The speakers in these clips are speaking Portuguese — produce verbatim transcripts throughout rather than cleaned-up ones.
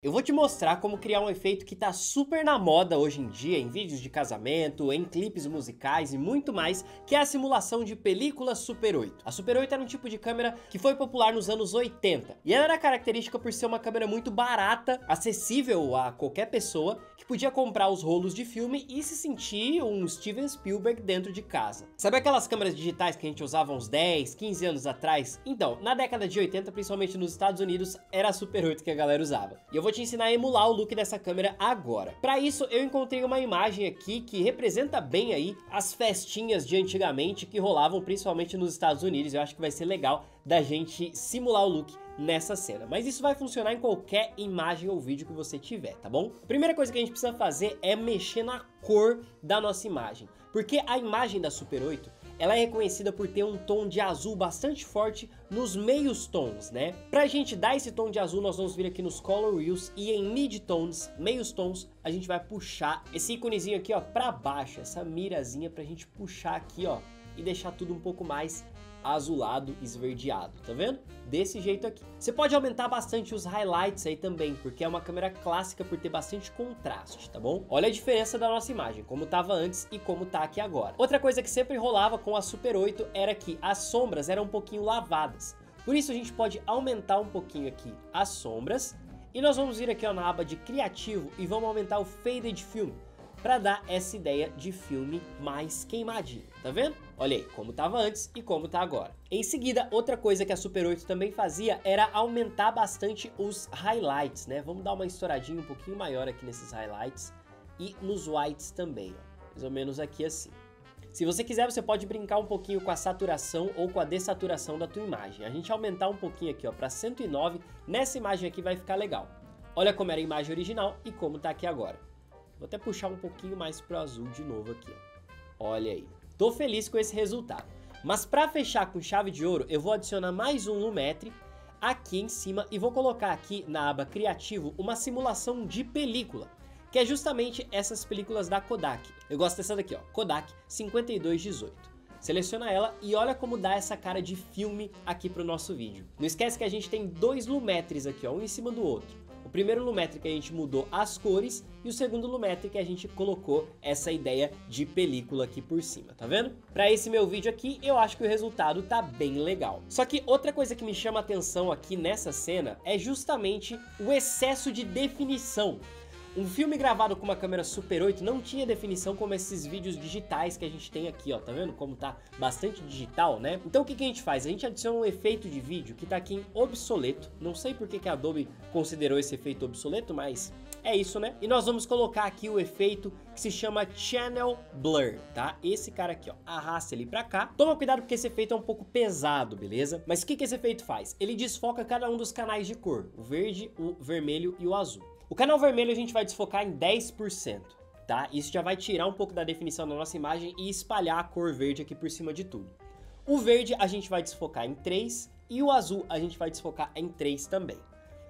Eu vou te mostrar como criar um efeito que tá super na moda hoje em dia em vídeos de casamento, em clipes musicais e muito mais, que é a simulação de película Super oito. A Super oito era um tipo de câmera que foi popular nos anos oitenta e ela era característica por ser uma câmera muito barata, acessível a qualquer pessoa, que podia comprar os rolos de filme e se sentir um Steven Spielberg dentro de casa. Sabe aquelas câmeras digitais que a gente usava uns dez, quinze anos atrás? Então, na década de oitenta, principalmente nos Estados Unidos, era a Super oito que a galera usava. E eu vou Vou te ensinar a emular o look dessa câmera agora. Para isso eu encontrei uma imagem aqui que representa bem aí as festinhas de antigamente que rolavam principalmente nos Estados Unidos. Eu acho que vai ser legal da gente simular o look nessa cena, mas isso vai funcionar em qualquer imagem ou vídeo que você tiver, tá bom? Primeira coisa que a gente precisa fazer é mexer na cor da nossa imagem, porque a imagem da Super oito ela é reconhecida por ter um tom de azul bastante forte nos meios tons, né? Pra gente dar esse tom de azul, nós vamos vir aqui nos Color Wheels e em Mid Tones, meios tons, a gente vai puxar esse íconezinho aqui, ó, pra baixo, essa mirazinha pra gente puxar aqui, ó, e deixar tudo um pouco mais azulado, esverdeado, tá vendo? Desse jeito aqui. Você pode aumentar bastante os highlights aí também, porque é uma câmera clássica por ter bastante contraste, tá bom? Olha a diferença da nossa imagem, como tava antes e como tá aqui agora. Outra coisa que sempre rolava com a Super oito era que as sombras eram um pouquinho lavadas. Por isso a gente pode aumentar um pouquinho aqui as sombras e nós vamos vir aqui, ó, na aba de criativo e vamos aumentar o Faded Film para dar essa ideia de filme mais queimadinho, tá vendo? Olha aí, como tava antes e como tá agora. Em seguida, outra coisa que a Super oito também fazia era aumentar bastante os highlights, né? Vamos dar uma estouradinha um pouquinho maior aqui nesses highlights e nos whites também, ó. Mais ou menos aqui assim. Se você quiser, você pode brincar um pouquinho com a saturação ou com a dessaturação da tua imagem. A gente aumentar um pouquinho aqui, ó, para cento e nove, nessa imagem aqui vai ficar legal. Olha como era a imagem original e como tá aqui agora. Vou até puxar um pouquinho mais pro azul de novo aqui, ó. Olha aí. Tô feliz com esse resultado. Mas para fechar com chave de ouro, eu vou adicionar mais um Lumetri aqui em cima e vou colocar aqui na aba Criativo uma simulação de película, que é justamente essas películas da Kodak. Eu gosto dessa daqui, ó, Kodak cinquenta e dois dezoito. Seleciona ela e olha como dá essa cara de filme aqui pro nosso vídeo. Não esquece que a gente tem dois Lumetris aqui, ó, um em cima do outro. O primeiro Lumetri que a gente mudou as cores e o segundo Lumetri que a gente colocou essa ideia de película aqui por cima, tá vendo? Para esse meu vídeo aqui, eu acho que o resultado tá bem legal. Só que outra coisa que me chama atenção aqui nessa cena é justamente o excesso de definição. Um filme gravado com uma câmera Super oito não tinha definição como esses vídeos digitais que a gente tem aqui, ó, tá vendo como tá bastante digital, né? Então o que que a gente faz? A gente adiciona um efeito de vídeo que tá aqui em obsoleto, não sei por que que a Adobe considerou esse efeito obsoleto, mas é isso, né? E nós vamos colocar aqui o efeito que se chama Channel Blur, tá? Esse cara aqui, ó, arrasta ele pra cá. Toma cuidado porque esse efeito é um pouco pesado, beleza? Mas o que que esse efeito faz? Ele desfoca cada um dos canais de cor, o verde, o vermelho e o azul. O canal vermelho a gente vai desfocar em dez por cento, tá? Isso já vai tirar um pouco da definição da nossa imagem e espalhar a cor verde aqui por cima de tudo. O verde a gente vai desfocar em três e o azul a gente vai desfocar em três também.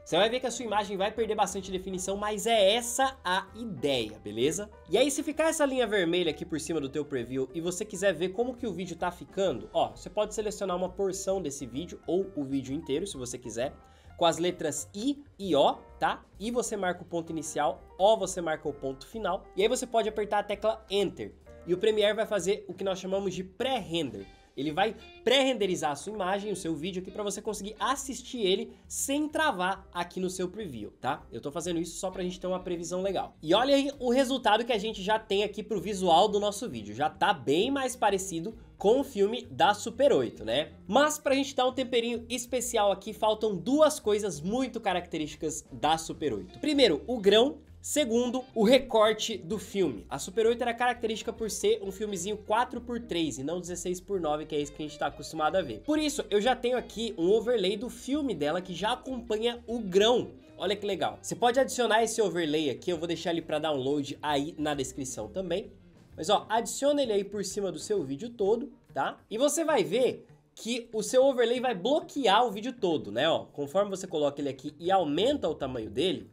Você vai ver que a sua imagem vai perder bastante definição, mas é essa a ideia, beleza? E aí, se ficar essa linha vermelha aqui por cima do teu preview e você quiser ver como que o vídeo tá ficando, ó, você pode selecionar uma porção desse vídeo ou o vídeo inteiro, se você quiser, com as letras I e O, tá? I você marca o ponto inicial, O você marca o ponto final, e aí você pode apertar a tecla Enter. E o Premiere vai fazer o que nós chamamos de pré-render. Ele vai pré-renderizar a sua imagem, o seu vídeo aqui, para você conseguir assistir ele sem travar aqui no seu preview, tá? Eu tô fazendo isso só pra gente ter uma previsão legal. E olha aí o resultado que a gente já tem aqui pro visual do nosso vídeo. Já tá bem mais parecido com o filme da Super oito, né? Mas pra gente dar um temperinho especial aqui, faltam duas coisas muito características da Super oito. Primeiro, o grão. Segundo, o recorte do filme. A Super oito era característica por ser um filmezinho quatro por três e não dezesseis por nove, que é isso que a gente está acostumado a ver. Por isso, eu já tenho aqui um overlay do filme dela que já acompanha o grão. Olha que legal. Você pode adicionar esse overlay aqui, eu vou deixar ele para download aí na descrição também. Mas ó, adiciona ele aí por cima do seu vídeo todo, tá? E você vai ver que o seu overlay vai bloquear o vídeo todo, né? Ó, conforme você coloca ele aqui e aumenta o tamanho dele,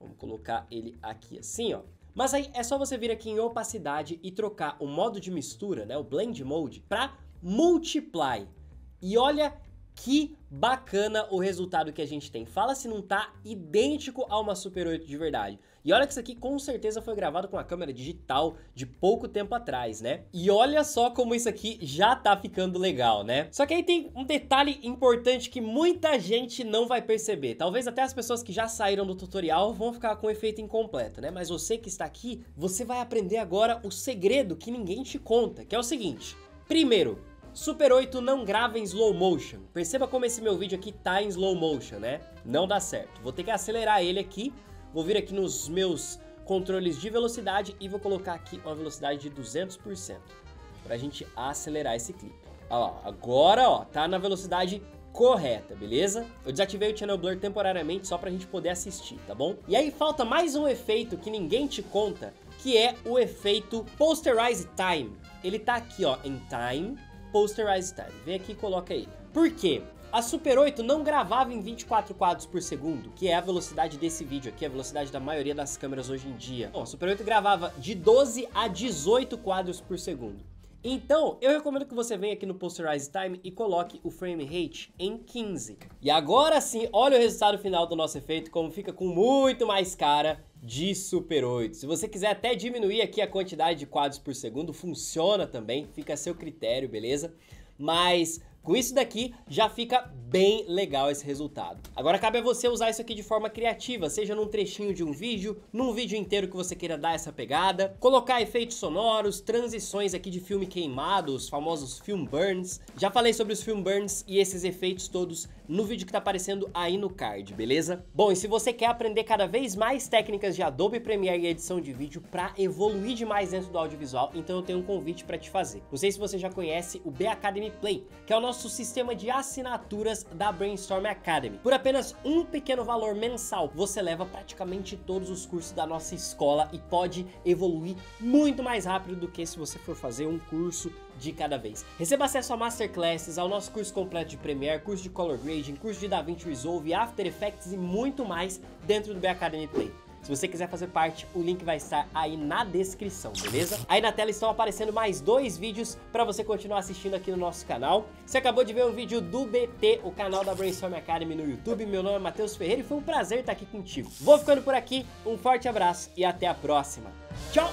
vamos colocar ele aqui assim, ó. Mas aí é só você vir aqui em opacidade e trocar o modo de mistura, né, o blend mode, para multiply. E olha Que bacana o resultado que a gente tem. Fala se não tá idêntico a uma Super oito de verdade. E olha que isso aqui com certeza foi gravado com a câmera digital de pouco tempo atrás, né? E olha só como isso aqui já tá ficando legal, né? Só que aí tem um detalhe importante que muita gente não vai perceber. Talvez até as pessoas que já saíram do tutorial vão ficar com o efeito incompleto, né? Mas você que está aqui, você vai aprender agora o segredo que ninguém te conta, que é o seguinte. Primeiro, Super oito não grava em slow motion. Perceba como esse meu vídeo aqui tá em slow motion, né? Não dá certo. Vou ter que acelerar ele aqui. Vou vir aqui nos meus controles de velocidade e vou colocar aqui uma velocidade de duzentos por cento pra gente acelerar esse clipe. Olha lá, agora ó, tá na velocidade correta, beleza? Eu desativei o Channel Blur temporariamente só pra gente poder assistir, tá bom? E aí falta mais um efeito que ninguém te conta, que é o efeito Posterize Time. Ele tá aqui ó, em Time, Posterize Time. Vem aqui e coloca ele. Por quê? A Super oito não gravava em vinte e quatro quadros por segundo, que é a velocidade desse vídeo aqui, a velocidade da maioria das câmeras hoje em dia. Bom, a Super oito gravava de doze a dezoito quadros por segundo. Então, eu recomendo que você venha aqui no Posterize Time e coloque o frame rate em quinze. E agora sim, olha o resultado final do nosso efeito, como fica com muito mais cara de Super oito. Se você quiser até diminuir aqui a quantidade de quadros por segundo, funciona também, fica a seu critério, beleza? Mas com isso daqui já fica bem legal esse resultado. Agora cabe a você usar isso aqui de forma criativa, seja num trechinho de um vídeo, num vídeo inteiro que você queira dar essa pegada, colocar efeitos sonoros, transições aqui de filme queimado, os famosos film burns. Já falei sobre os film burns e esses efeitos todos no vídeo que tá aparecendo aí no card, beleza? Bom, e se você quer aprender cada vez mais técnicas de Adobe Premiere e edição de vídeo para evoluir demais dentro do audiovisual, então eu tenho um convite para te fazer. Não sei se você já conhece o b academy Play, que é o nosso nosso sistema de assinaturas da Brainstorm Academy. Por apenas um pequeno valor mensal, você leva praticamente todos os cursos da nossa escola e pode evoluir muito mais rápido do que se você for fazer um curso de cada vez. Receba acesso a masterclasses, ao nosso curso completo de Premiere, curso de color grading, curso de DaVinci Resolve, After Effects e muito mais dentro do b academy Play. Se você quiser fazer parte, o link vai estar aí na descrição, beleza? Aí na tela estão aparecendo mais dois vídeos para você continuar assistindo aqui no nosso canal. Você acabou de ver um vídeo do B T, o canal da Brainstorm Academy no YouTube. Meu nome é Matheus Ferreira e foi um prazer estar aqui contigo. Vou ficando por aqui, um forte abraço e até a próxima. Tchau!